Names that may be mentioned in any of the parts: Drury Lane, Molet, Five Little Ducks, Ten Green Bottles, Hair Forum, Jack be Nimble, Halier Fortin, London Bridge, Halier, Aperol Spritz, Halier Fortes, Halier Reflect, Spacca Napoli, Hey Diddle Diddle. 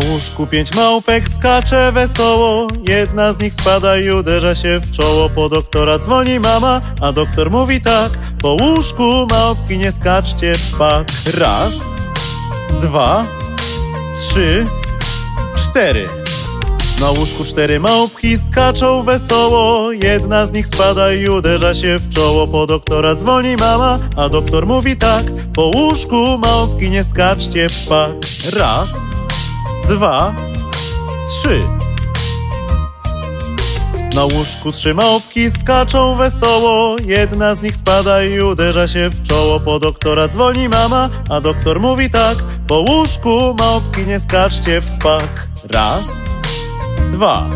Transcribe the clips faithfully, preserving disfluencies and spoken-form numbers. Na łóżku pięć małpek skacze wesoło. Jedna z nich spada i uderza się w czoło. Po doktora dzwoni mama, a doktor mówi tak: po łóżku małpki nie skaczcie w szpak. Raz, dwa, trzy, cztery. Na łóżku cztery małpki skaczą wesoło. Jedna z nich spada i uderza się w czoło. Po doktora dzwoni mama, a doktor mówi tak: po łóżku małpki nie skaczcie w szpak. Raz, dwa, trzy. Na łóżku trzy małpki skaczą wesoło. Jedna z nich spada i uderza się w czoło. Po doktora dzwoni mama, a doktor mówi tak: po łóżku małpki nie skaczcie w szpak. Raz, dwa.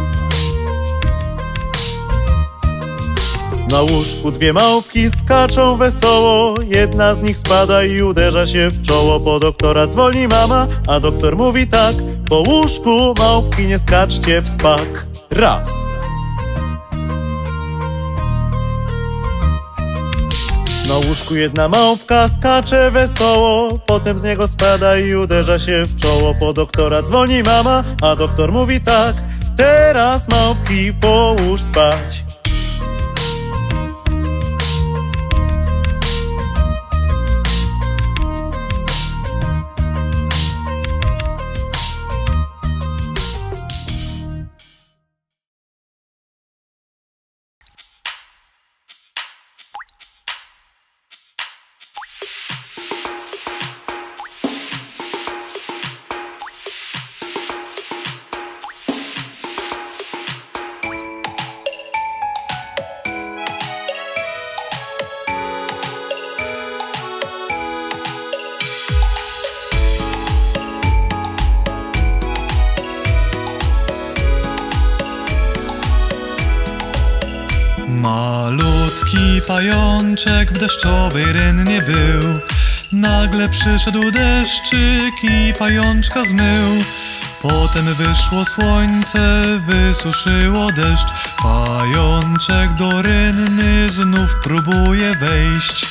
Na łóżku dwie małpki skaczą wesoło. Jedna z nich spada i uderza się w czoło. Po doktora dzwoni mama, a doktor mówi tak: po łóżku małpki nie skaczcie w szpak. Raz. Na łóżku jedna małpka skacze wesoło. Potem z niego spada i uderza się w czoło. Po doktora dzwoni mama, a doktor mówi tak: teraz małpki połóż spać. Pajączek w deszczowej rynnie był. Nagle przyszedł deszczyk i pajączka zmył. Potem wyszło słońce, wysuszyło deszcz. Pajączek do rynny znów próbuje wejść.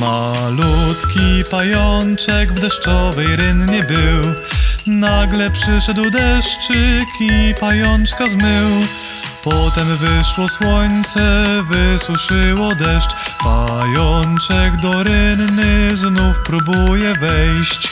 Malutki pajączek w deszczowej rynnie był. Nagle przyszedł deszczyk i pajączka zmył. Potem wyszło słońce, wysuszyło deszcz. Pajączek do rynny znów próbuje wejść.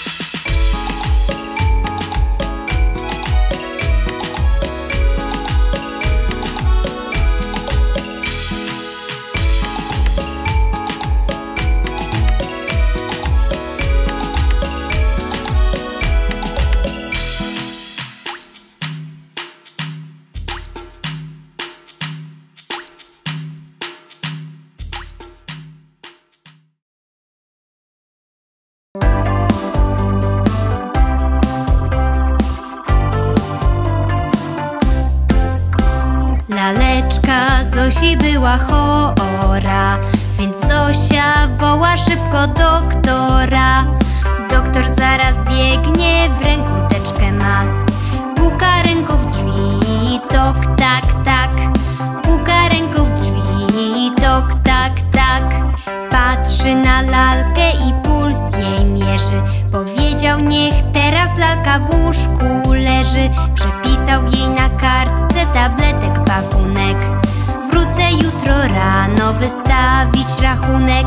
Zosi była chora, więc Zosia woła szybko doktora. Doktor zaraz biegnie, w ręku teczkę ma. Puka ręką w drzwi, tok, tak, tak. Puka ręką w drzwi, tok, tak, tak. Patrzy na lalkę i puls jej mierzy. Powiedział: niech teraz lalka w łóżku leży. Przepisał jej na kartce tabletek pakunek. Wrócę jutro rano wystawić rachunek.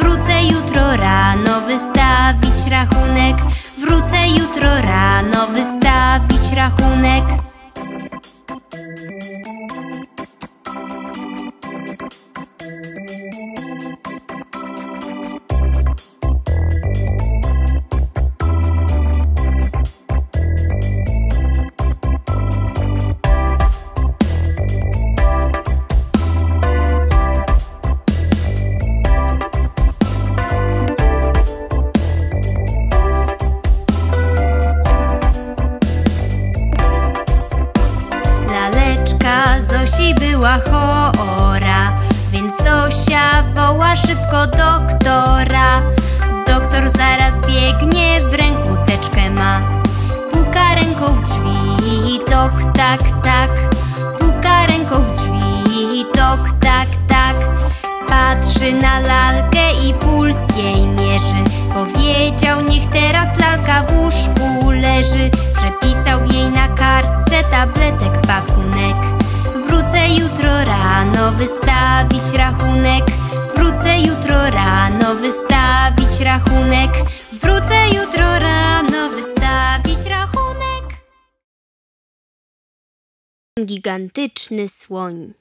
Wrócę jutro rano wystawić rachunek. Wrócę jutro rano wystawić rachunek. Była chora, więc Zosia woła szybko doktora. Doktor zaraz biegnie, w ręku teczkę ma. Puka ręką w drzwi, tok, tak, tak. Puka ręką w drzwi, tok, tak, tak. Patrzy na lalkę i puls jej mierzy. Powiedział, niech teraz lalka w łóżku leży. Przepisał jej na kartce tabletek pakunek. Wrócę jutro rano wystawić rachunek. Wrócę jutro rano wystawić rachunek. Wrócę jutro rano wystawić rachunek. Gigantyczny słoń.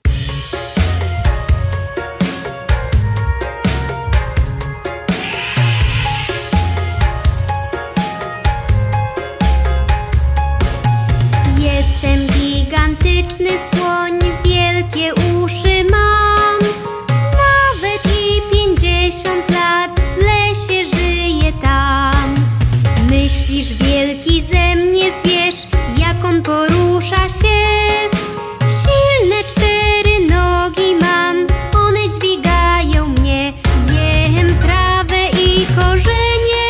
Jestem gigantyczny słoń, wielkie uszy mam. Nawet i pięćdziesiąt lat w lesie żyję tam. Myślisz, wielki ze mnie zwierz, jak on porusza się. Silne cztery nogi mam, one dźwigają mnie. Jem trawę i korzenie,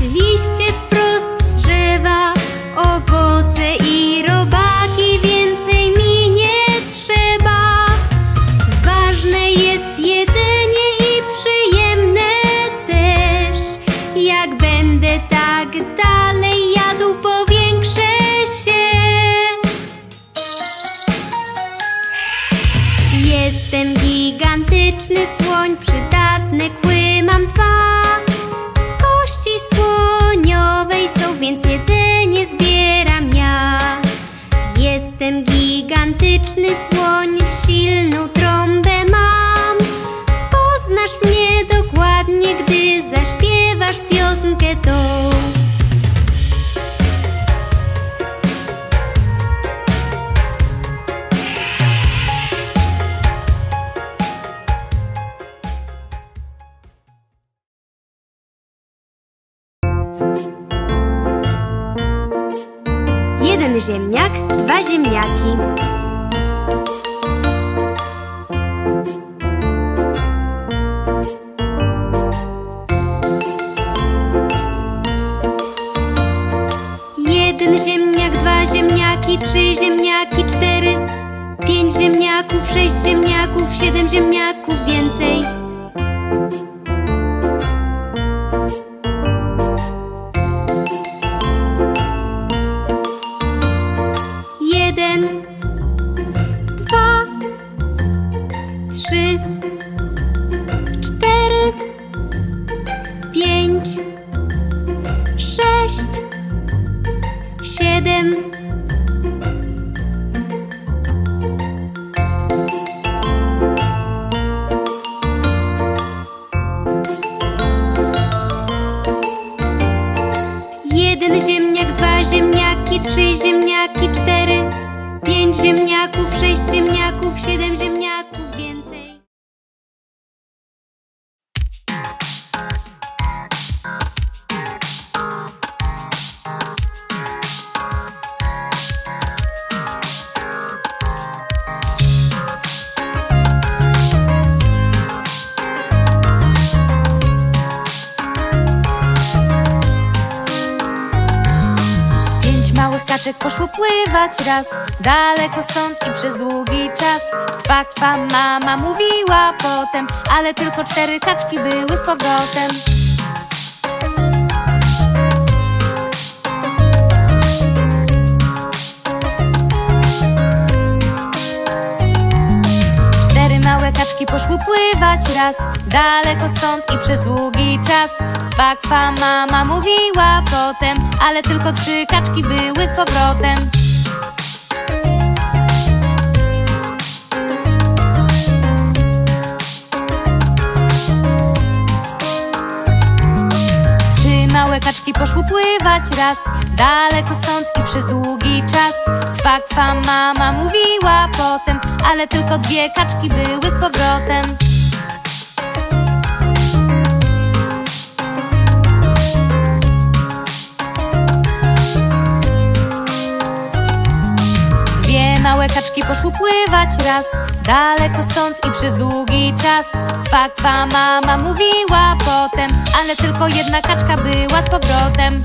liście wprost z drzewa, owoce i robaki, więcej mi nie trzeba. Ważne jest jedzenie i przyjemne też. Jak będę tak dalej jadł, powiększę się. Jestem gigantyczny słoń, przydatne kły mam dwa. Z kości słoniowej są, więc jedzenie zbieram ja. Jestem gigantyczny słoń, silną trąbę mam. Poznasz mnie dokładnie, gdy zaśpiewasz piosenkę tą. Jeden ziemniak, dwa ziemniaki. Jeden ziemniak, dwa ziemniaki, trzy ziemniaki, cztery. Pięć ziemniaków, sześć ziemniaków, siedem ziemniaków, więcej. Poszło pływać raz, daleko stąd i przez długi czas. Kwa, kwa, mama mówiła potem, ale tylko cztery kaczki były z powrotem. Cztery małe kaczki poszły pływać raz, daleko stąd i przez długi czas. Kwa, kwa, mama mówiła potem, ale tylko trzy kaczki były z powrotem. Trzy małe kaczki poszły pływać raz, daleko stąd i przez długi czas. Kwa, kwa, mama mówiła potem, ale tylko dwie kaczki były z powrotem. kaczki poszło pływać raz daleko stąd i przez długi czas. Kwa, kwa, mama mówiła potem, ale tylko jedna kaczka była z powrotem.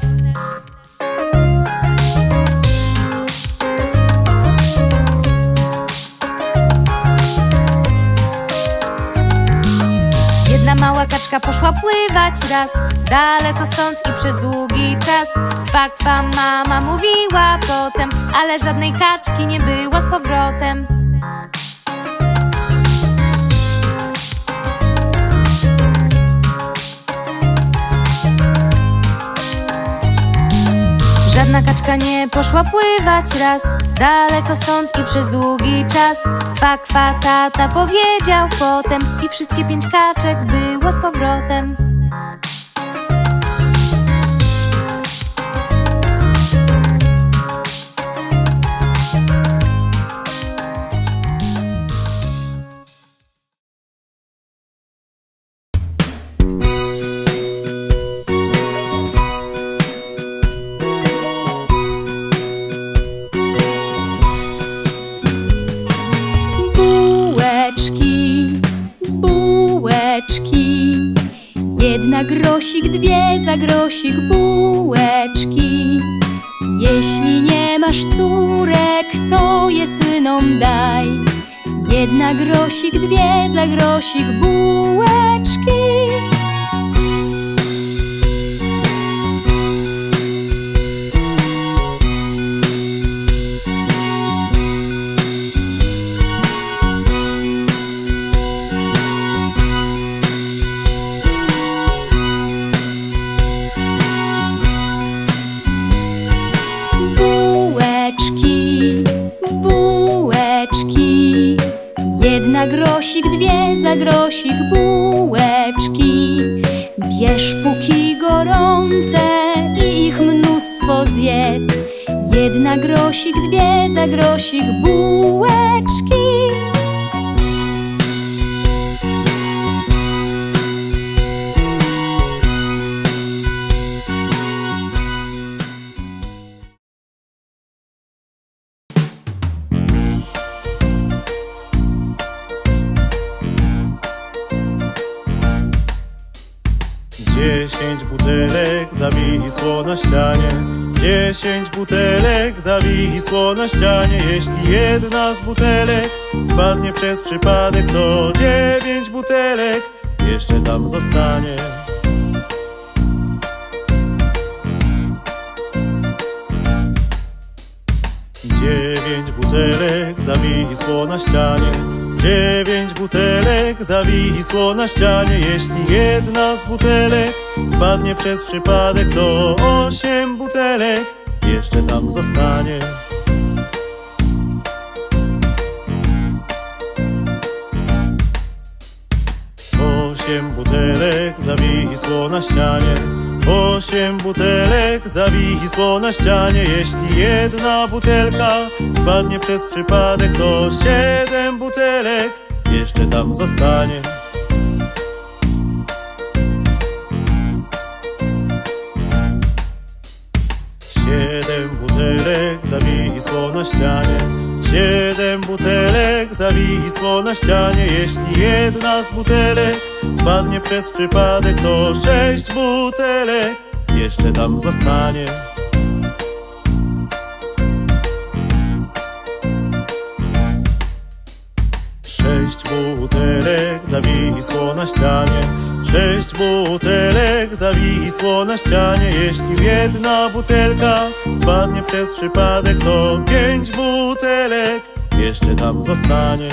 Jedna mała kaczka poszła pływać raz daleko stąd i przez długi czas. Kwa, kwa, mama mówiła potem, ale żadnej kaczki nie było z powrotem. Żadna kaczka nie poszła pływać raz daleko stąd i przez długi czas. Kwa, kwa, tata powiedział potem i wszystkie pięć kaczek było z powrotem. Grosik, dwie za grosik bułeczki. Jeśli nie masz córek, to je synom daj. Jedna grosik, dwie za grosik bułeczki. Grosik, dwie za grosik bułeczki. Bierz póki gorące i ich mnóstwo zjedz. Jedna grosik, dwie za grosik bułeczki. Dziesięć butelek zawisło na ścianie. Dziesięć butelek zawisło na ścianie. Jeśli jedna z butelek spadnie przez przypadek, to dziewięć butelek jeszcze tam zostanie. Dziewięć butelek zawisło na ścianie. Dziewięć butelek zawisło na ścianie. Jeśli jedna z butelek spadnie przez przypadek, to osiem butelek jeszcze tam zostanie. Osiem butelek zawisło na ścianie. Osiem butelek zawisło na ścianie. Jeśli jedna butelka spadnie przez przypadek, to siedem butelek jeszcze tam zostanie. Siedem butelek zawisło na ścianie. Siedem butelek zawisło na ścianie. Jeśli jedna z butelek spadnie przez przypadek, to sześć butelek jeszcze tam zostanie. Sześć butelek zawisło na ścianie. Sześć butelek zawisło na ścianie. Jeśli jedna butelka spadnie przez przypadek, to pięć butelek jeszcze tam zostanie.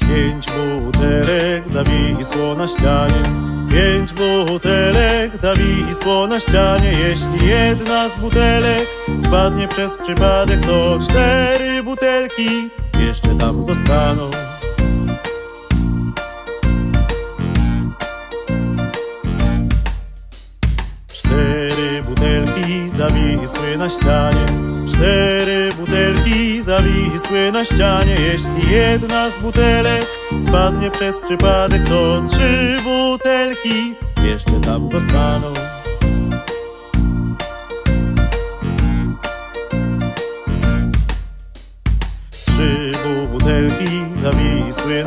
Pięć butelek zawisło na ścianie. Pięć butelek zawisło na ścianie. Jeśli jedna z butelek spadnie przez przypadek, to cztery butelki jeszcze tam zostaną. Cztery butelki zawisły na ścianie. Cztery butelki zawisły na ścianie. Jeśli jedna z butelek spadnie przez przypadek, to trzy butelki jeszcze tam zostaną.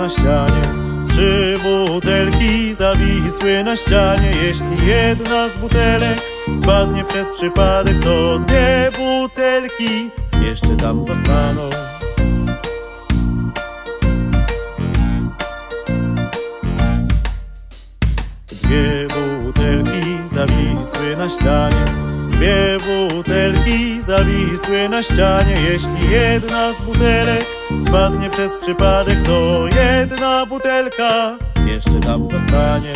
na ścianie. Trzy butelki zawisły na ścianie. Jeśli jedna z butelek spadnie przez przypadek, to dwie butelki jeszcze tam zostaną. Dwie butelki zawisły na ścianie. Dwie butelki zawisły na ścianie. Jeśli jedna z butelek spadnie przez przypadek, to jedna butelka jeszcze tam zostanie.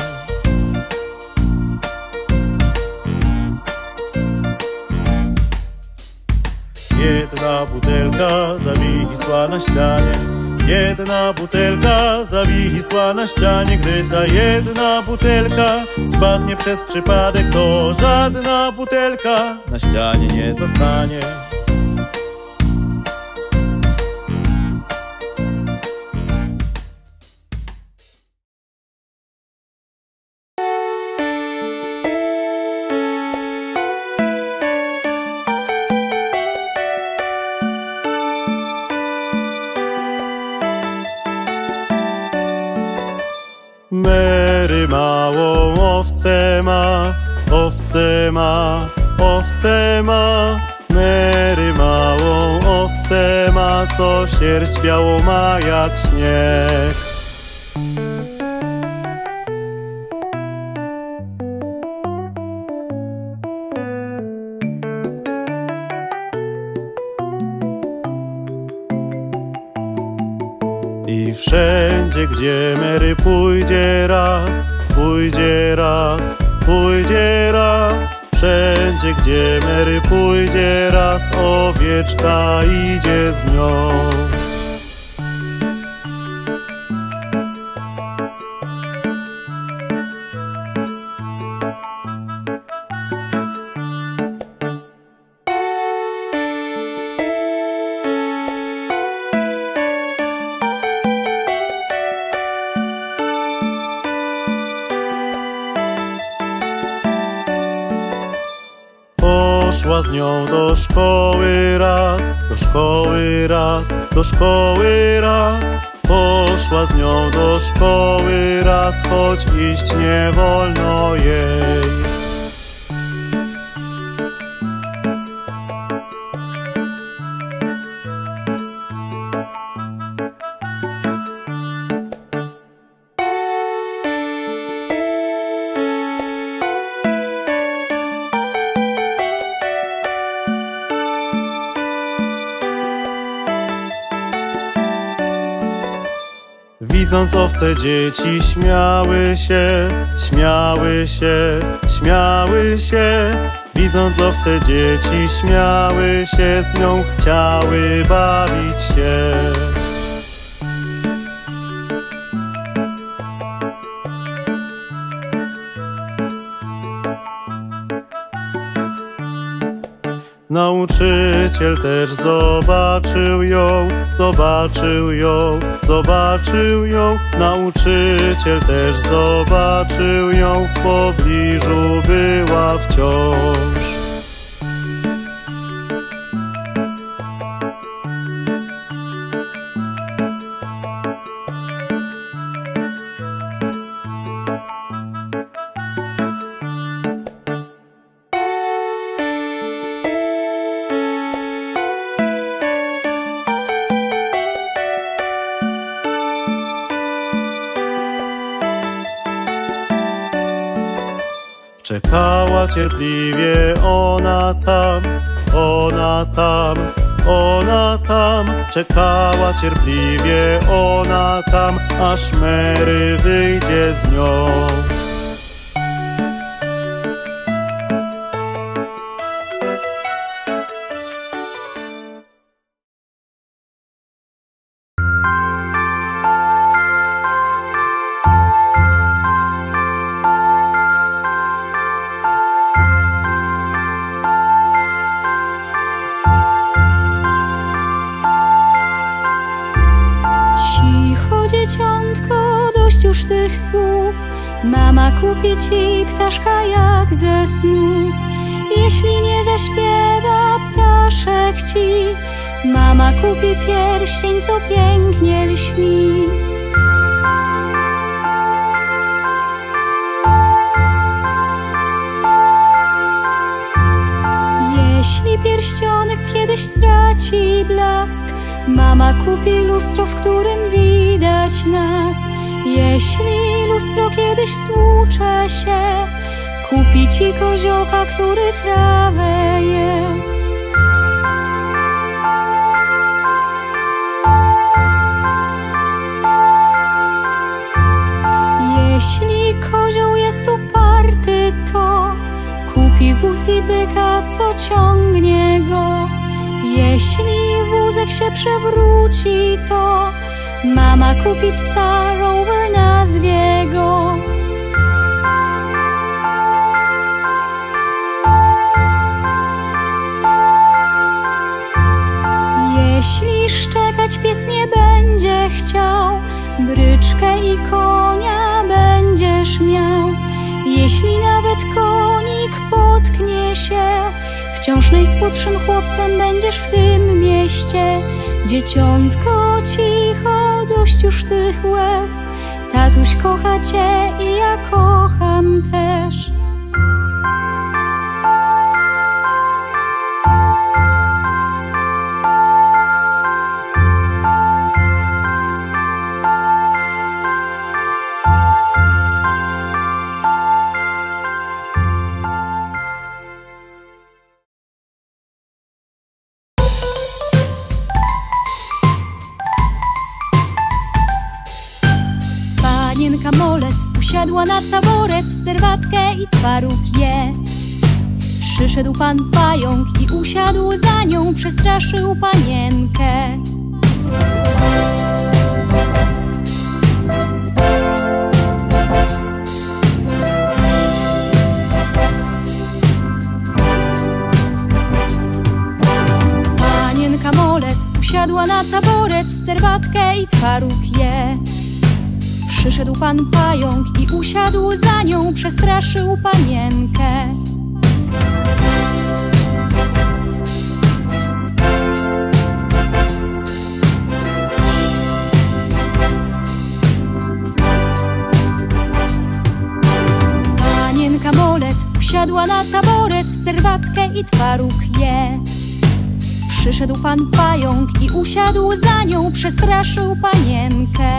Jedna butelka zawisła na ścianie. Jedna butelka zawisła na ścianie. Gdy ta jedna butelka spadnie przez przypadek, to żadna butelka na ścianie nie zostanie. Mary małą owce ma, owce ma, owce ma. Mary małą owce ma, co sierść białą ma jak śnieg. I wszędzie, gdzie Mary pójdzie raz, pójdzie raz, pójdzie raz. Wszędzie, gdzie Mary pójdzie raz, owieczka idzie z nią. Poszła z nią do szkoły raz, do szkoły raz, do szkoły raz. Poszła z nią do szkoły raz, choć iść nie wolno jej. Widząc owce dzieci śmiały się, śmiały się, śmiały się. Widząc owce dzieci śmiały się, z nią chciały bawić się. Nauczyciel też zobaczył ją, zobaczył ją, zobaczył ją. Nauczyciel też zobaczył ją, w pobliżu była wciąż. Czekała cierpliwie ona tam, ona tam, ona tam. Czekała cierpliwie ona tam, aż Mary wyjdzie z nią. Mama kupi ci ptaszka jak ze snów. Jeśli nie zaśpiewa ptaszek ci, mama kupi pierścień, co pięknie lśni. Jeśli pierścionek kiedyś straci blask, mama kupi lustro, w którym widać nas. Jeśli lustro kiedyś stłucze się, kupi ci koziołka, który trawę je. Jeśli kozioł jest uparty, to kupi wóz i byka, co ciągnie go. Jeśli wózek się przewróci, to mama kupi psa, rower nazwie go. Jeśli szczekać pies nie będzie chciał, bryczkę i konia będziesz miał. Jeśli nawet konik potknie się, wciąż najsłodszym chłopcem będziesz w tym mieście. Dzieciątko cicho, dość już tych łez, tatuś kocha cię i ja kocham też. Usiadła na taboret, serwatkę i twaróg je. Przyszedł pan pająk i usiadł za nią, przestraszył panienkę. Panienka Molet usiadła na taboret, serwatkę i twaróg je. Przyszedł pan pająk i usiadł za nią, przestraszył panienkę. Panienka Molet usiadła na taboret, serwatkę i twaróg je. Przyszedł pan pająk i usiadł za nią, przestraszył panienkę.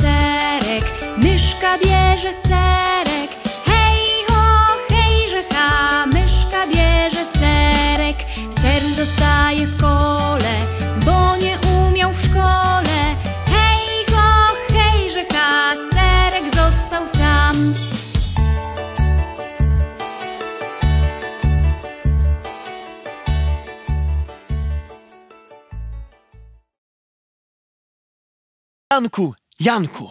Sam Janku, Janku.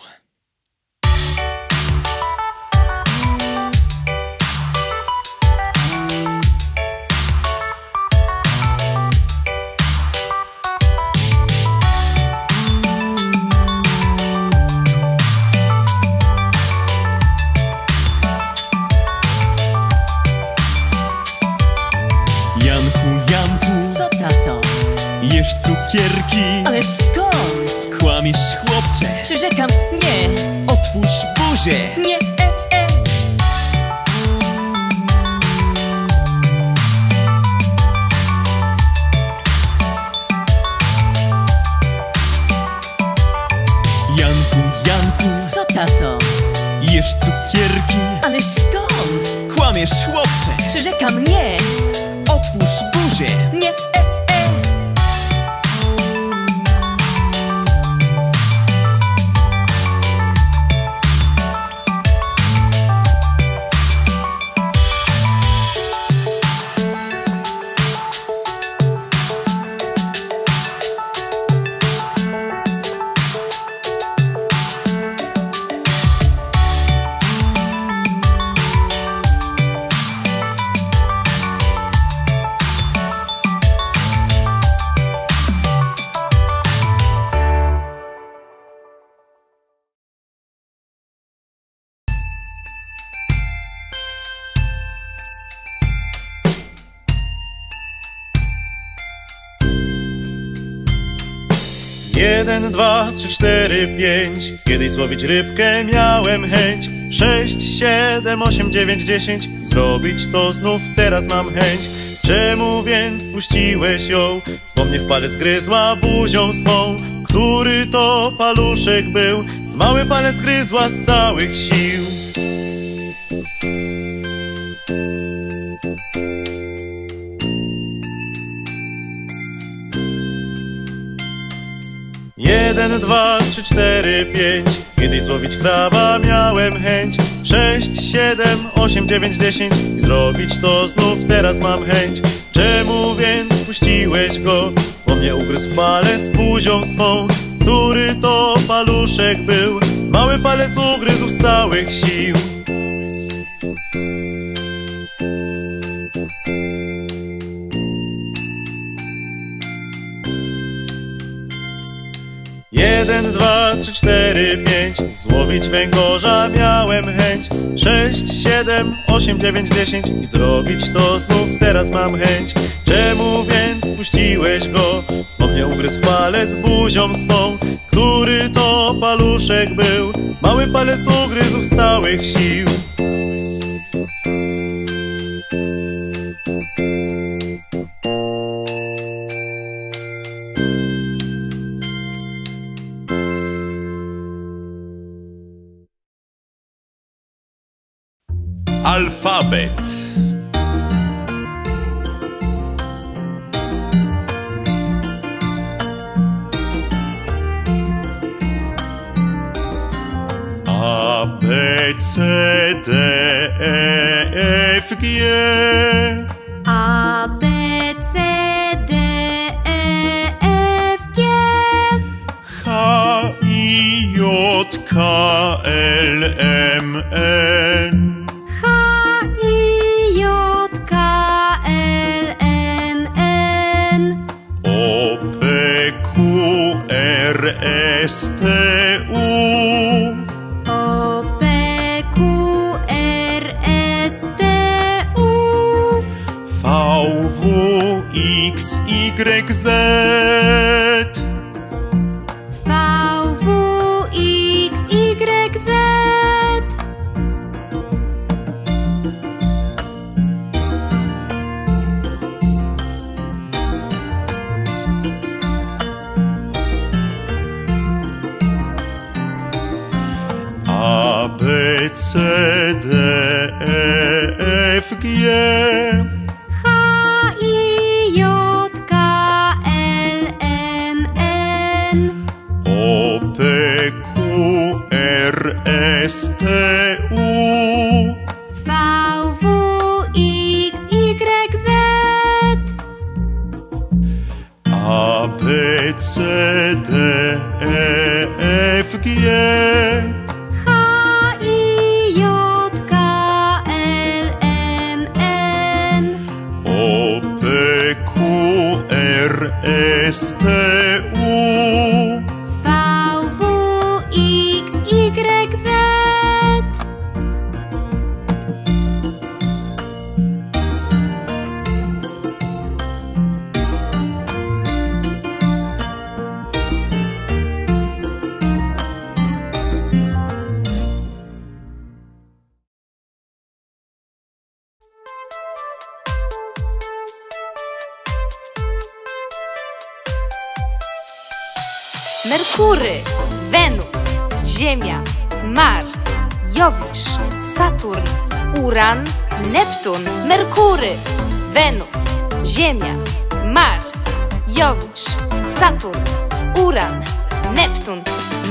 Cukierki. Ależ skąd? Kłamiesz, chłopcze. Przyrzekam, nie. Otwórz buzię. Nie, e, e. Janku, Janku. Co, tato? Jesz cukierki. Ależ skąd? Kłamiesz, chłopcze. Przyrzekam, nie. Otwórz buzię. Nie, e. Jeden, dwa, trzy, cztery, pięć. Kiedyś złowić rybkę miałem chęć. Sześć, siedem, osiem, dziewięć, dziesięć. Zrobić to znów teraz mam chęć. Czemu więc puściłeś ją? Bo mnie w palec gryzła buzią swą. Który to paluszek był? W mały palec gryzła z całych sił. Jeden, dwa, trzy, cztery, pięć. Kiedyś złowić kraba miałem chęć. Sześć, siedem, osiem, dziewięć, dziesięć. Zrobić to znów teraz mam chęć. Czemu więc puściłeś go? Bo mnie ugryzł w palec buzią swą. Który to paluszek był? Mały palec ugryzł z całych sił. Jeden, dwa, trzy, cztery, pięć. Złowić węgorza miałem chęć. Sześć, siedem, osiem, dziewięć, dziesięć. I zrobić to znów teraz mam chęć. Czemu więc puściłeś go? Bo mnie ugryzł palec buzią swą. Który to paluszek był? Mały palec ugryzł z całych sił. Alfabet. A, B, C, D, E, F, G. A, B, C, D, E, F, G. H, I, J, K, L, M, N. S, T, U. O, P, Q, R, S, T, U. V, W, X, Y, Z. V, W, X, Y, Z. C, D, E, F, G. H, I, J, K, L, M, N. O, P, Q, R, S, T, U. V, W, X, Y, Z. A, B, C, D, E, F, Merkury, Wenus, Ziemia, Mars, Jowisz, Saturn, Uran, Neptun. Merkury, Wenus, Ziemia, Mars, Jowisz, Saturn, Uran, Neptun.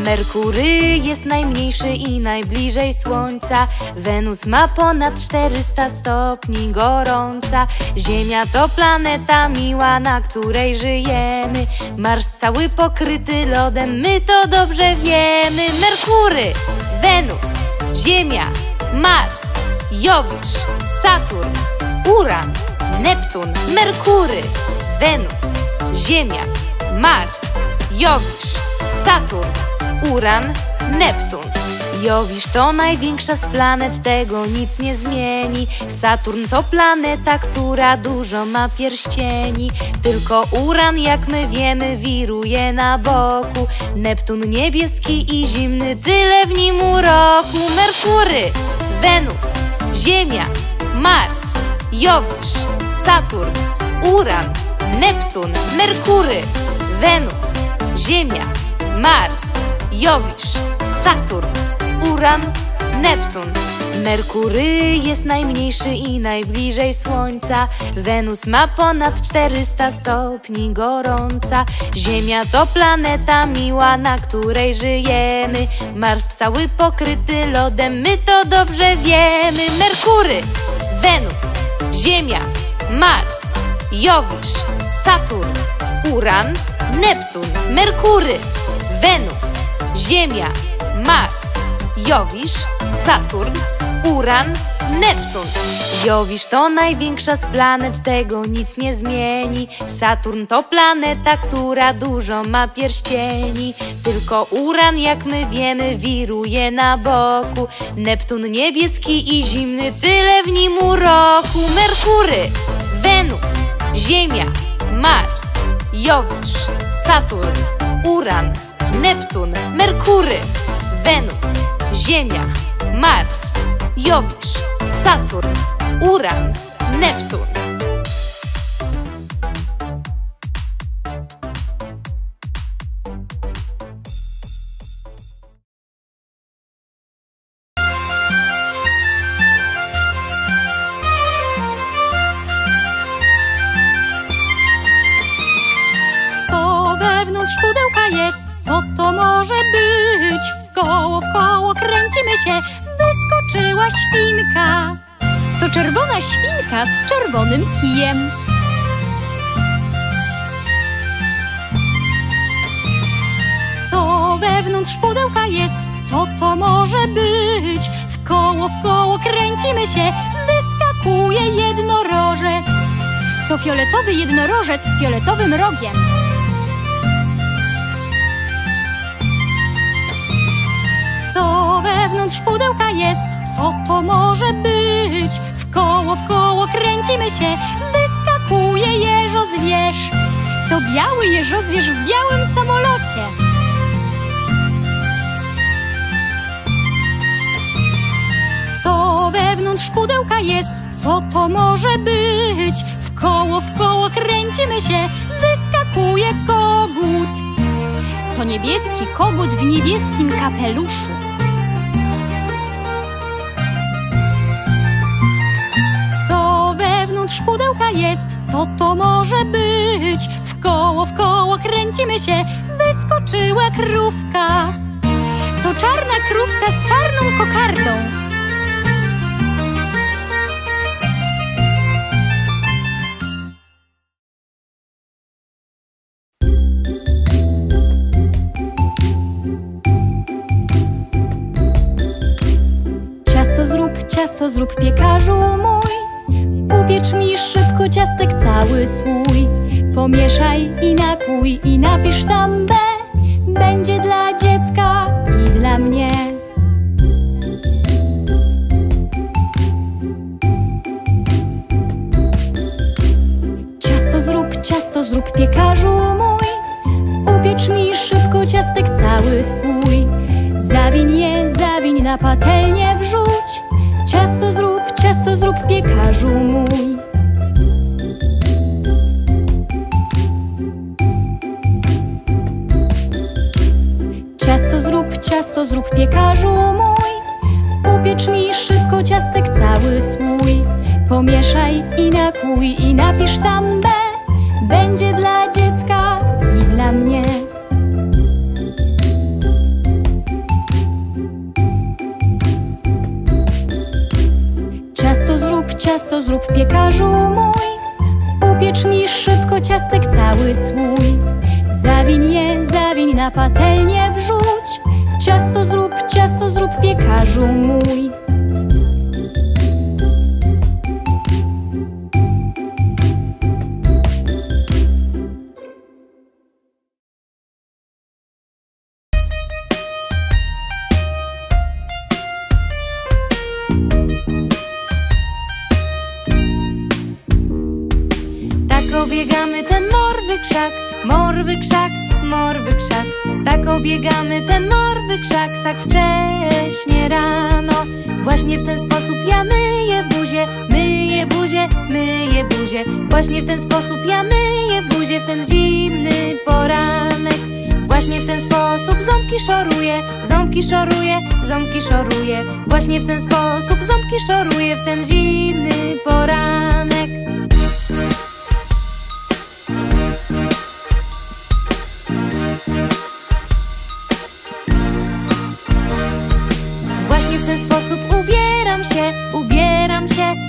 Merkury jest najmniejszy i najbliżej Słońca. Wenus ma ponad czterysta stopni gorąca. Ziemia to planeta miła, na której żyjemy. Mars cały pokryty lodem, my to dobrze wiemy. Merkury, Wenus, Ziemia, Mars, Jowisz, Saturn, Uran, Neptun. Merkury, Wenus, Ziemia, Mars, Jowisz, Saturn, Uran, Neptun. Jowisz to największa z planet, tego nic nie zmieni. Saturn to planeta, która dużo ma pierścieni. Tylko Uran, jak my wiemy, wiruje na boku. Neptun niebieski i zimny, tyle w nim uroku. Merkury, Wenus, Ziemia, Mars, Jowisz, Saturn, Uran, Neptun. Merkury, Wenus, Ziemia, Mars, Jowisz, Saturn, Uran, Neptun. Merkury jest najmniejszy i najbliżej Słońca. Wenus ma ponad czterysta stopni gorąca. Ziemia to planeta miła, na której żyjemy. Mars cały pokryty lodem, my to dobrze wiemy. Merkury, Wenus, Ziemia, Mars, Jowisz, Saturn, Uran, Neptun. Merkury, Wenus, Ziemia, Mars, Jowisz, Saturn, Uran, Neptun. Jowisz to największa z planet, tego nic nie zmieni. Saturn to planeta, która dużo ma pierścieni. Tylko Uran, jak my wiemy, wiruje na boku. Neptun niebieski i zimny, tyle w nim uroku. Merkury, Wenus, Ziemia, Mars, Jowisz, Saturn, Uran, Neptun. Merkury, Wenus, Ziemia, Mars, Jowisz, Saturn, Uran, Neptun. Co wewnątrz pudełka jest? Co to może być? W koło, w koło kręcimy się. Wyskoczyła świnka. To czerwona świnka z czerwonym kijem. Co wewnątrz pudełka jest? Co to może być? W koło, w koło kręcimy się. Wyskakuje jednorożec. To fioletowy jednorożec z fioletowym rogiem. Co wewnątrz pudełka jest? Co to może być? W koło, w koło kręcimy się. Wyskakuje jeżozwierz. To biały jeżozwierz w białym samolocie. Co wewnątrz pudełka jest? Co to może być? W koło, w koło kręcimy się. Wyskakuje kogut. To niebieski kogut w niebieskim kapeluszu. Co wewnątrz pudełka jest? Co to może być? W koło, w koło kręcimy się. Wyskoczyła krówka. To czarna krówka z czarną kokardą. Ciasto zrób, ciasto zrób, piekarzu mój. Upiecz mi szybko ciastek cały słój. Pomieszaj i nakłuj i napisz tam B. Będzie dla dziecka i dla mnie. Ciasto zrób, ciasto zrób, piekarzu mój. Upiecz mi szybko ciastek cały słój. Zawiń je, zawiń na patelnię wrzuć. Ciasto zrób, ciasto zrób, piekarzu mój. to zrób, piekarzu mój, upiecz mi szybko ciastek cały słój. Pomieszaj i nakłuj i napisz tam B. Będzie dla dziecka i dla mnie. Ciasto zrób, ciasto zrób, piekarzu mój, upiecz mi szybko ciastek cały słój. Zawiń je, zawiń na patelnię wrzuć. Ciasto zrób, ciasto zrób, piekarzu mój. Biegamy ten morwy krzak, morwy krzak, morwy krzak. Tak obiegamy ten morwy krzak, tak wcześnie rano. Właśnie w ten sposób ja myję buzię, myję buzię, myję buzię. Właśnie w ten sposób ja myję buzię w ten zimny poranek. Właśnie w ten sposób ząbki szoruję, ząbki szoruję, ząbki szoruję. Właśnie w ten sposób ząbki szoruję w ten zimny poranek.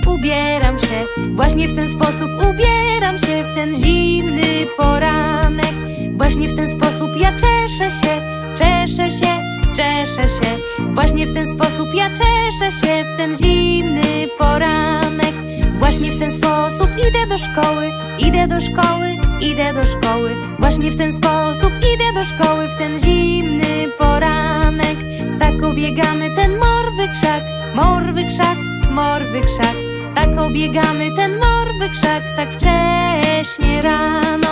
Ubieram się, właśnie w ten sposób ubieram się w ten zimny poranek. Właśnie w ten sposób ja czeszę się, czeszę się, czeszę się. Właśnie w ten sposób ja czeszę się w ten zimny poranek. Właśnie w ten sposób idę do szkoły, idę do szkoły, idę do szkoły. Właśnie w ten sposób idę do szkoły w ten zimny poranek. Tak obiegamy ten morwy krzak, morwy krzak, morwy krzak. Tak obiegamy ten morwy krzak, tak wcześnie rano.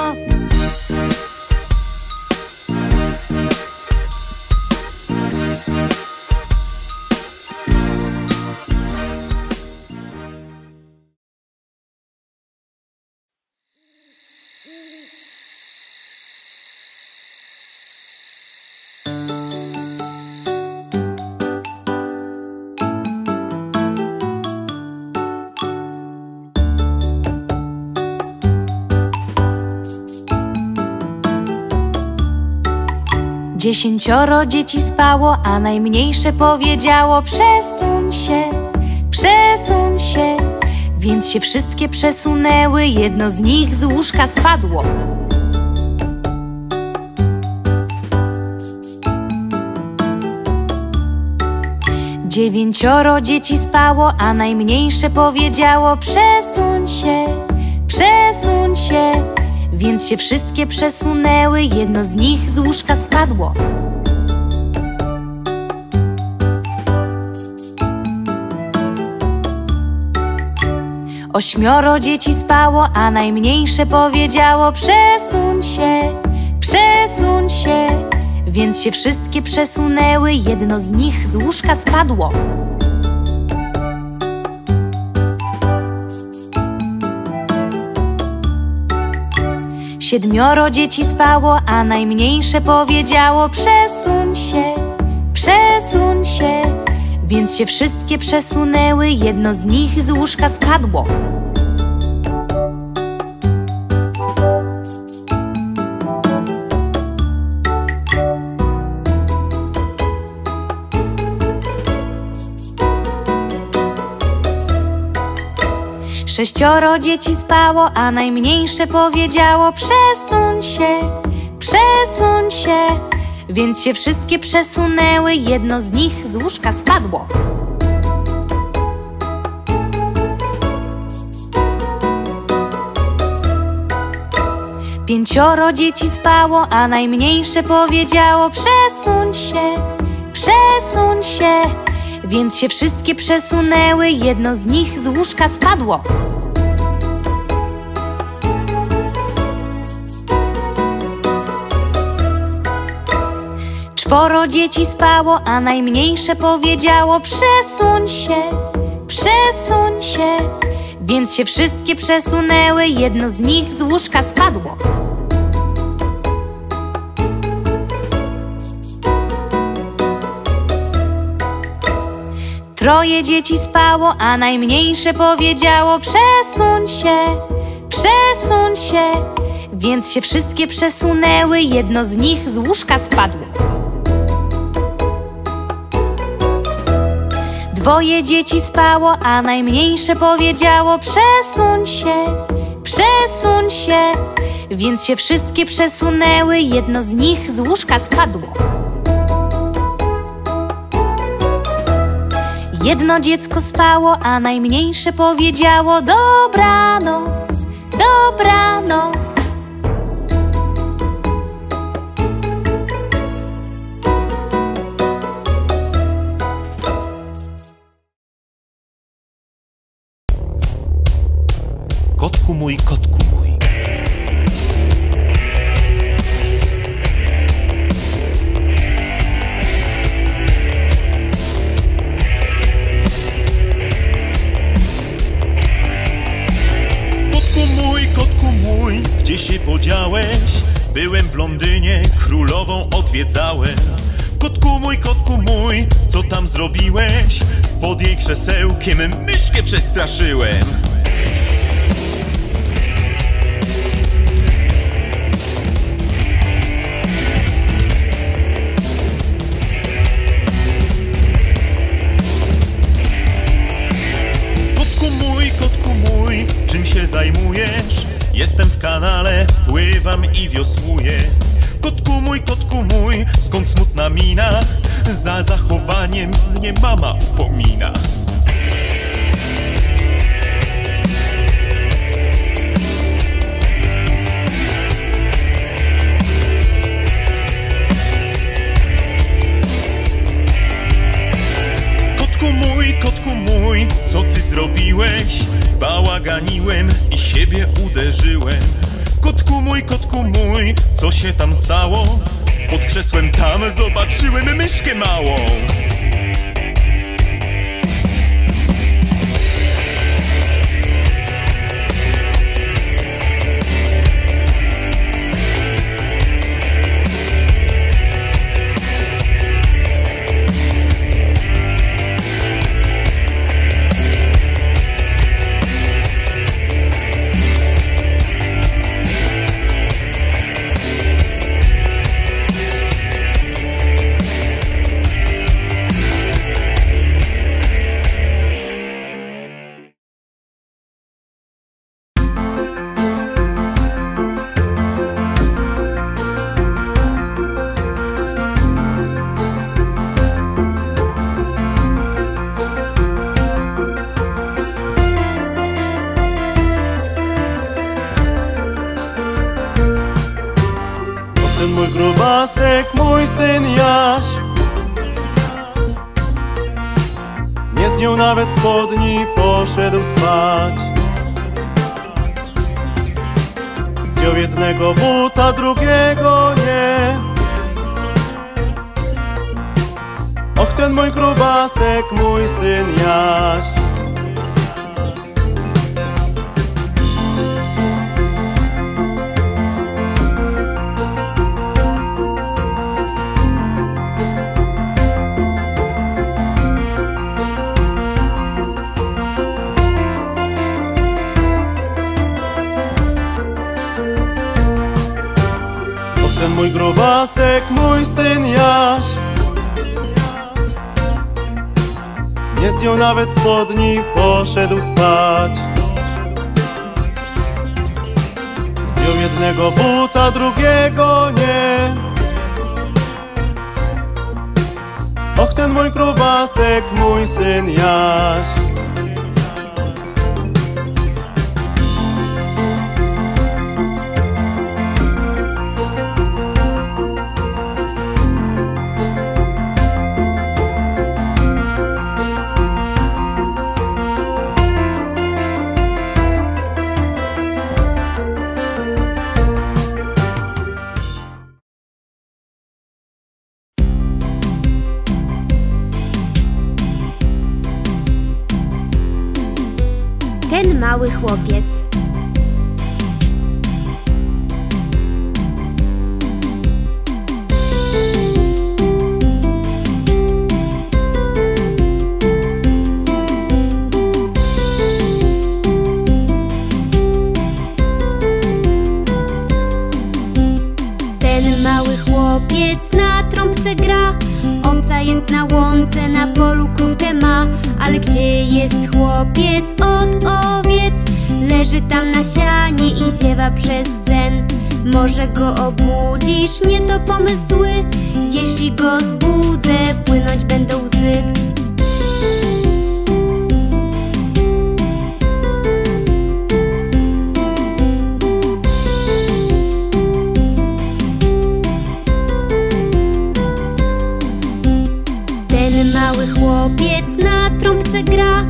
Dziesięcioro dzieci spało, a najmniejsze powiedziało: przesuń się, przesuń się. Więc się wszystkie przesunęły, jedno z nich z łóżka spadło. Dziewięcioro dzieci spało, a najmniejsze powiedziało: przesuń się, przesuń się. Więc się wszystkie przesunęły, jedno z nich z łóżka spadło. Ośmioro dzieci spało, a najmniejsze powiedziało: przesuń się, przesuń się. Więc się wszystkie przesunęły, jedno z nich z łóżka spadło. Siedmioro dzieci spało, a najmniejsze powiedziało: przesuń się, przesuń się. Więc się wszystkie przesunęły, jedno z nich z łóżka spadło. Sześcioro dzieci spało, a najmniejsze powiedziało: przesuń się, przesuń się. Więc się wszystkie przesunęły, jedno z nich z łóżka spadło. Pięcioro dzieci spało, a najmniejsze powiedziało: przesuń się, przesuń się. Więc się wszystkie przesunęły, jedno z nich z łóżka spadło. Czworo dzieci spało, a najmniejsze powiedziało: przesuń się, przesuń się. Więc się wszystkie przesunęły, jedno z nich z łóżka spadło. Troje dzieci spało, a najmniejsze powiedziało: przesuń się, przesuń się. Więc się wszystkie przesunęły, jedno z nich z łóżka spadło. Dwoje dzieci spało, a najmniejsze powiedziało: przesuń się, przesuń się. Więc się wszystkie przesunęły, jedno z nich z łóżka spadło. Jedno dziecko spało, a najmniejsze powiedziało: dobranoc, dobranoc. Kotku mój, kotku mój. Kotku mój, kotku mój, gdzie się podziałeś? Byłem w Londynie, królową odwiedzałem. Kotku mój, kotku mój, co tam zrobiłeś? Pod jej krzesełkiem myszkę przestraszyłem. Jestem w kanale, pływam i wiosłuję. Kotku mój, kotku mój, skąd smutna mina? Za zachowaniem mnie mama upomina. Kotku mój, kotku mój, co ty zrobiłeś? Bałaganiłem i siebie uderzyłem. Kotku mój, kotku mój, co się tam stało? Pod krzesłem tam zobaczyłem myszkę małą. Nawet spodni poszedł spać. Zdjął jednego buta, drugiego nie. Och, ten mój grubasek, mój syn Jaś. Mój grubasek, mój syn Jaś, nie zdjął nawet spodni, poszedł spać. Zdjął jednego buta, drugiego nie. Och, ten mój grubasek, mój syn Jaś. Ten mały chłopiec. słońce na polu krówkę ma. Ale gdzie jest chłopiec od owiec? Leży tam na sianie i ziewa przez sen. Może go obudzisz? Nie, to pomysł zły. Jeśli go zbudzę, płynąć będą łzy. Mały chłopiec na trąbce gra.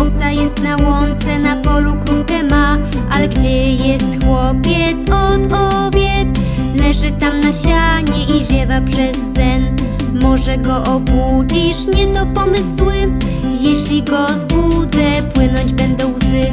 Owca jest na łące, na polu krówkę ma. Ale gdzie jest chłopiec od owiec? Leży tam na sianie i ziewa przez sen. Może go obudzisz? Nie, to pomysł zły. Jeśli go zbudzę, płynąć będą łzy.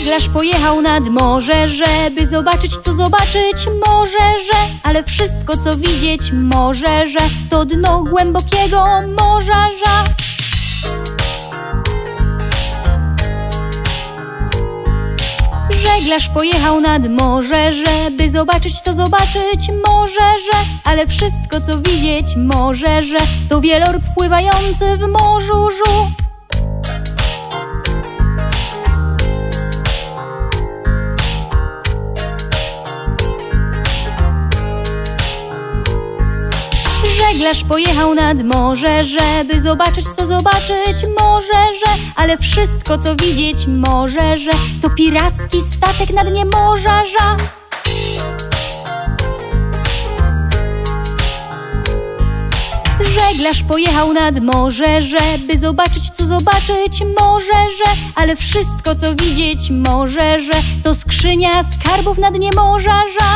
Żeglarz pojechał nad morze, żeby zobaczyć, co zobaczyć może, że. Ale wszystko, co widzieć może, że to dno głębokiego morza, że. Żeglarz pojechał nad morze, żeby zobaczyć, co zobaczyć może, że. Ale wszystko, co widzieć może, że to wieloryb pływający w morzu, żu. Żeglarz pojechał nad morze, żeby zobaczyć, co zobaczyć może, że. Ale wszystko, co widzieć może, że to piracki statek na dnie morza, że. Żeglarz pojechał nad morze, żeby zobaczyć, co zobaczyć może, że. Ale wszystko, co widzieć może, że to skrzynia skarbów na dnie morza, że.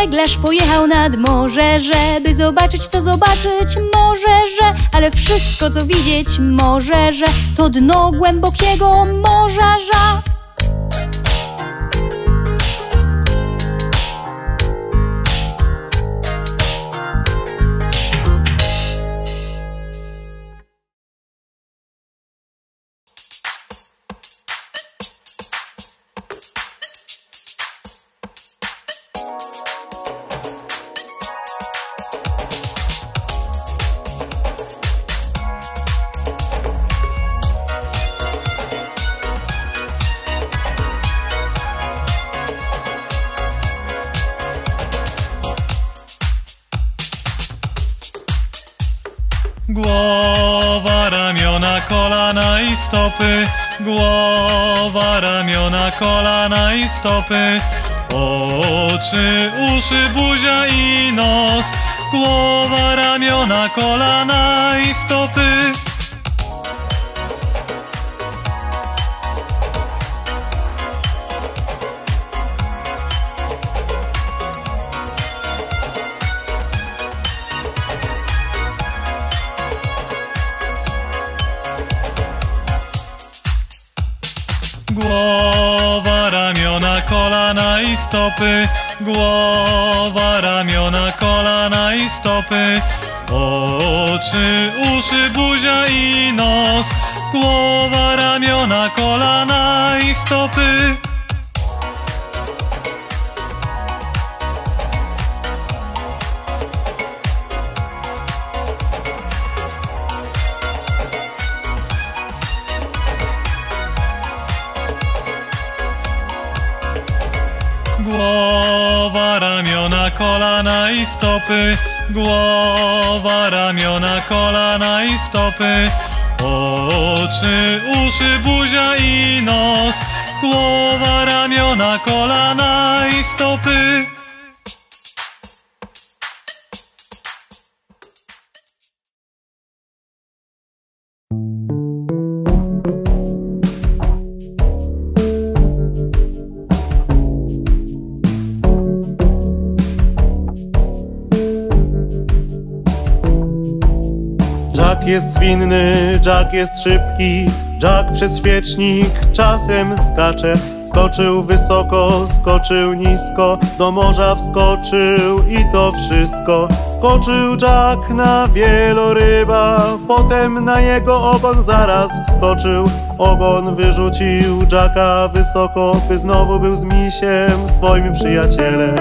Żeglarz pojechał nad morze, żeby zobaczyć, co zobaczyć może, że. Ale wszystko, co widzieć może, że to dno głębokiego morza, że. Głowa, ramiona, kolana i stopy. Głowa, ramiona, kolana i stopy. Oczy, uszy, buzia i nos. Głowa, ramiona, kolana i stopy. Głowa, ramiona, kolana i stopy. Głowa, ramiona, kolana i stopy. Oczy, uszy, buzia i nos. Głowa, ramiona, kolana i stopy. Głowa, ramiona, kolana i stopy. Głowa, ramiona, kolana i stopy. Oczy, uszy, buzia i nos. Głowa, ramiona, kolana i stopy. Jack jest zwinny, Jack jest szybki, Jack przez świecznik czasem skacze. Skoczył wysoko, skoczył nisko, do morza wskoczył i to wszystko. Skoczył Jack na wieloryba, potem na jego ogon zaraz wskoczył. Ogon wyrzucił Jacka wysoko, by znowu był z misiem swoim przyjacielem.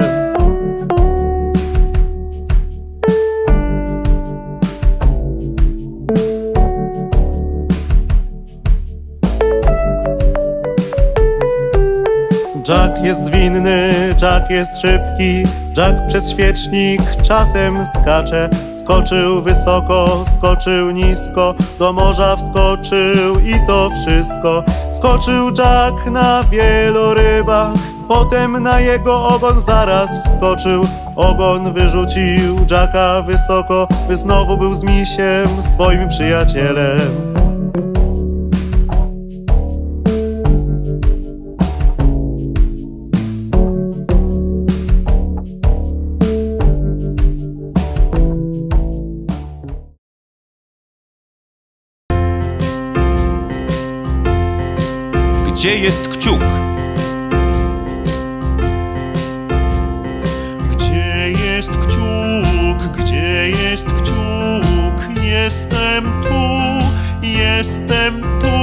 Jack jest zwinny, Jack jest szybki, Jack przez świecznik czasem skacze. Skoczył wysoko, skoczył nisko, do morza wskoczył i to wszystko. Skoczył Jack na wieloryba, potem na jego ogon zaraz wskoczył. Ogon wyrzucił Jacka wysoko, by znowu był z misiem swoim przyjacielem. Gdzie jest kciuk? Gdzie jest kciuk? Gdzie jest kciuk? Jestem tu, jestem tu.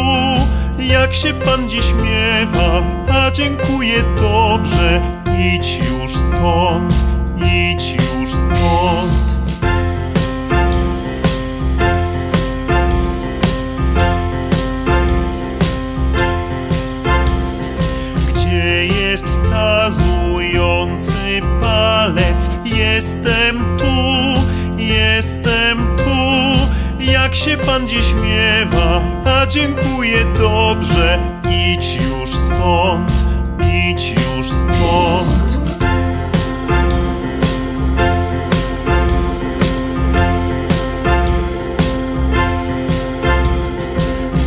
Jak się pan dziś miewa? A dziękuję dobrze. Idź już stąd, idź już stąd. Wskazujący palec. Jestem tu, jestem tu. Jak się pan dziś miewa? A dziękuję dobrze. Idź już stąd, idź już stąd.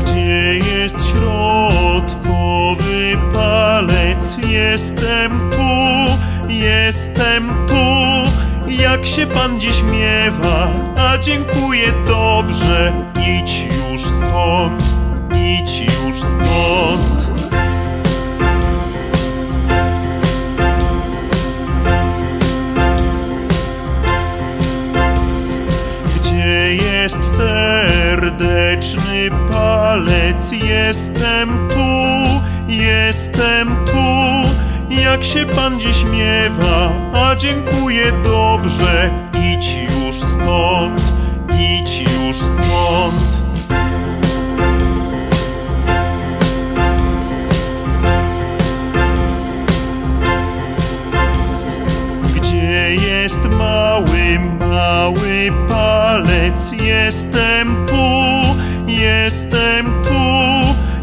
Gdzie jest środkowy palec? Jestem tu, jestem tu. Jak się pan dziś miewa? A dziękuję dobrze. Idź już stąd, idź już stąd. Gdzie jest serdeczny palec? Jestem tu, jestem tu. Jak się pan dziś miewa? A dziękuję dobrze. Idź już stąd, idź już stąd. Gdzie jest mały, mały palec? Jestem tu, jestem tu.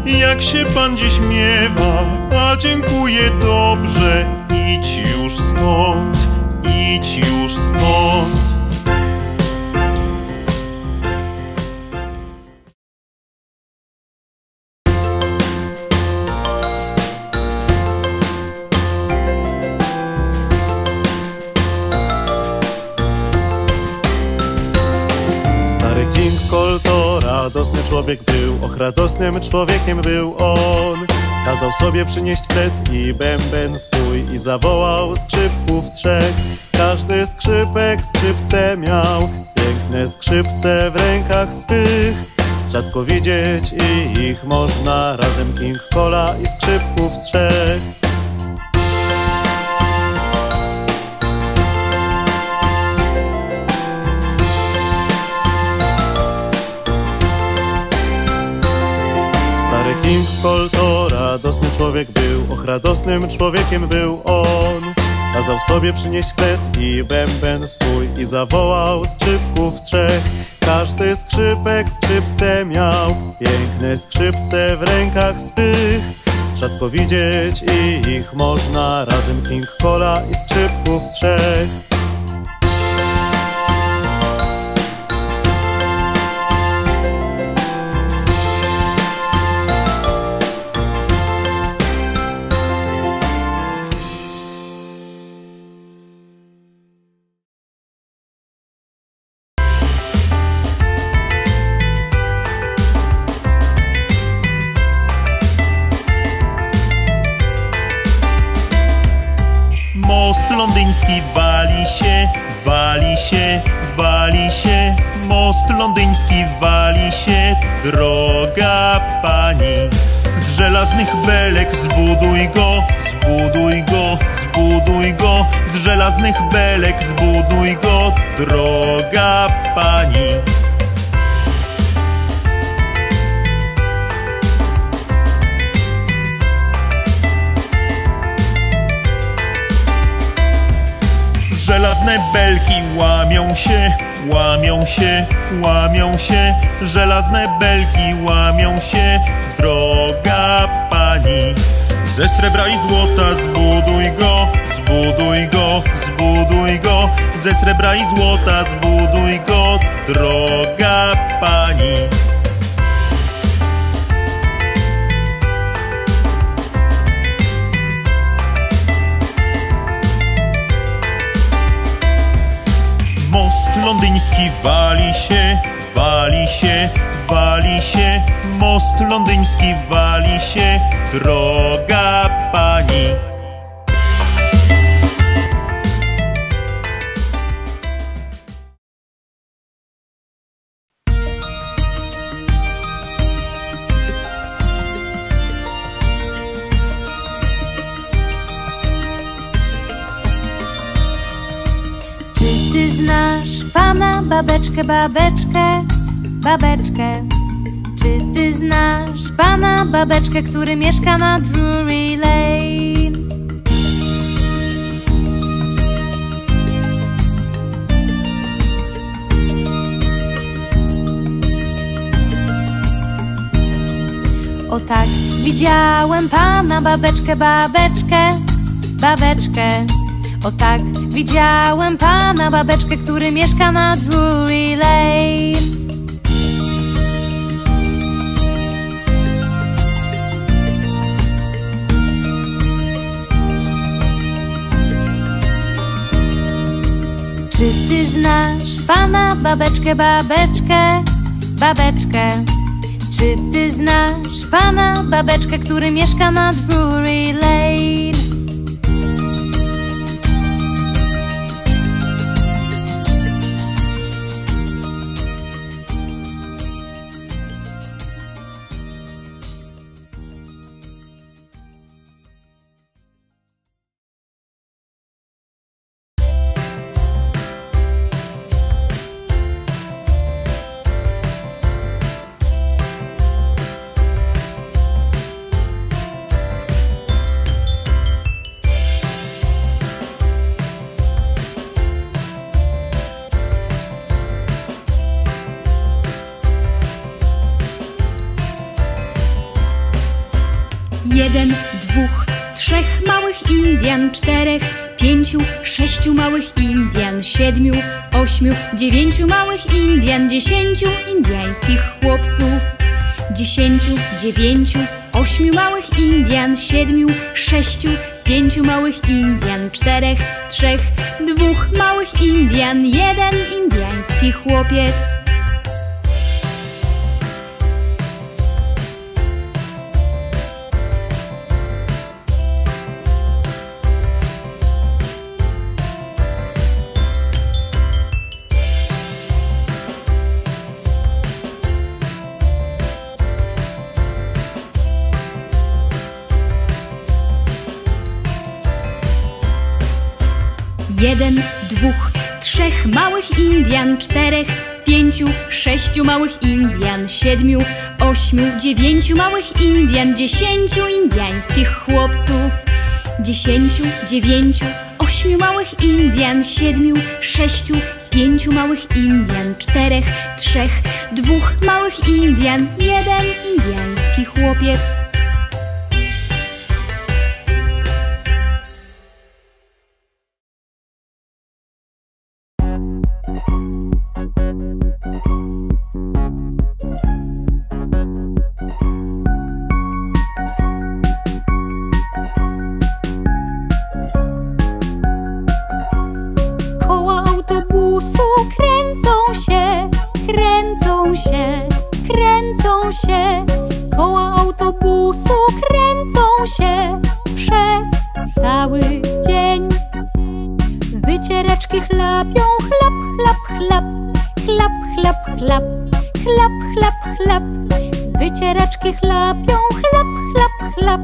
Jak się pan dziś miewa? A dziękuję dobrze. Idź już stąd, idź już stąd. Stary King Cole to radosny człowiek był. Och, radosnym człowiekiem był on. Kazał sobie przynieść wtet i bęben swój i zawołał skrzypków trzech. Każdy skrzypek skrzypce miał, piękne skrzypce w rękach swych. Rzadko widzieć i ich można razem, King Cola i skrzypków trzech. King Cole to radosny człowiek był, och, radosnym człowiekiem był on. Kazał sobie przynieść wtet i bęben swój i zawołał skrzypków trzech. Każdy skrzypek skrzypce miał, piękne skrzypce w rękach swych. Rzadko widzieć i ich można razem, King Cola i skrzypków trzech. I wali się, wali się, wali się. Most londyński wali się, droga pani. Z żelaznych belek zbuduj go, zbuduj go, zbuduj go. Z żelaznych belek zbuduj go, droga pani. Żelazne belki łamią się, łamią się, łamią się. Żelazne belki łamią się, droga pani. Ze srebra i złota zbuduj go, zbuduj go, zbuduj go. Ze srebra i złota zbuduj go, droga pani. Most londyński wali się, wali się, wali się. Most londyński wali się, droga pani. Babeczkę, babeczkę, babeczkę. Czy ty znasz pana babeczkę, który mieszka na Drury Lane? O tak, widziałem pana babeczkę, babeczkę, babeczkę. O tak, widziałem pana babeczkę, który mieszka na Drury Lane. Czy ty znasz pana babeczkę, babeczkę, babeczkę? Czy ty znasz pana babeczkę, który mieszka na Drury Lane? Jeden, dwóch, trzech małych Indian, czterech, pięciu, sześciu małych Indian, siedmiu, ośmiu, dziewięciu małych Indian, dziesięciu indiańskich chłopców. Dziesięciu, dziewięciu, ośmiu małych Indian, siedmiu, sześciu, pięciu małych Indian, czterech, trzech, dwóch małych Indian, jeden indiański chłopiec. Jeden, dwóch, trzech małych Indian, czterech, pięciu, sześciu małych Indian, siedmiu, ośmiu, dziewięciu małych Indian, dziesięciu indiańskich chłopców. Dziesięciu, dziewięciu, ośmiu małych Indian, siedmiu, sześciu, pięciu małych Indian, czterech, trzech, dwóch małych Indian, jeden indiański chłopiec. Koła autobusu kręcą się przez cały dzień. Giereczki chlapią, chlap, chlap, chlap, chlap, chlap, chlap, chlap, chlap, chlap. Wycieraczki chlapią, chlap, chlap, chlap,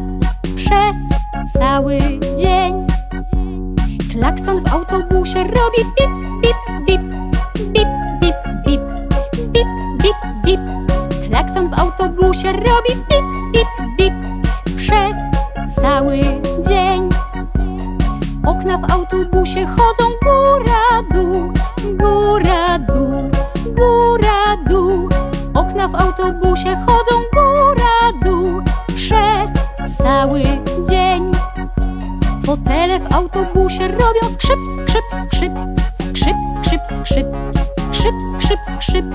przez cały dzień. Klakson w autobusie robi pip, pip, pip, pip, pip, pip, pip, pip, pip. Klakson w autobusie robi pip, pip, pip, przez cały dzień. Okna w autobusie chodzą góra-dół, góra-dół, góra-dół. Okna w autobusie chodzą góra-dół przez cały dzień. Fotele w autobusie robią skrzyp, skrzyp, skrzyp, skrzyp, skrzyp, skrzyp, skrzyp, skrzyp, skrzyp.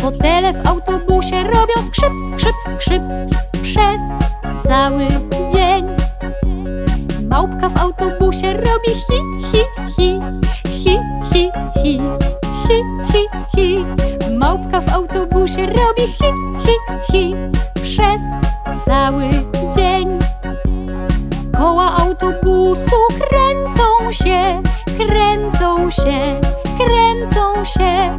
Fotele w autobusie robią skrzyp, skrzyp, skrzyp przez cały dzień. Małpka w autobusie robi hi, hi, hi, hi, hi, hi, hi, hi, hi. Małpka w autobusie robi hi, hi, hi przez cały dzień. Koła autobusu kręcą się, kręcą się, kręcą się.